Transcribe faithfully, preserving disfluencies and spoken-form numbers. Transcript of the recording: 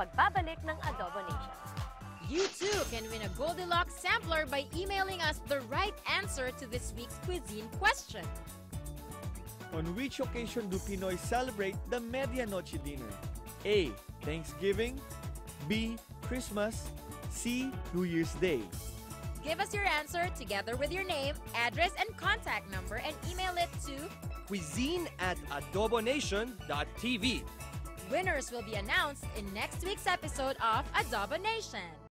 pagbabalik ng Adobo Nation. You too can win a Goldilocks sampler by emailing us the right answer to this week's cuisine question. On which occasion do Pinoy celebrate the Medianoche dinner? A. Thanksgiving. B. Christmas. C. New Year's Day. Give us your answer together with your name, address, and contact number and email it to cuisine at adobonation.tv. Winners will be announced in next week's episode of Adobo Nation.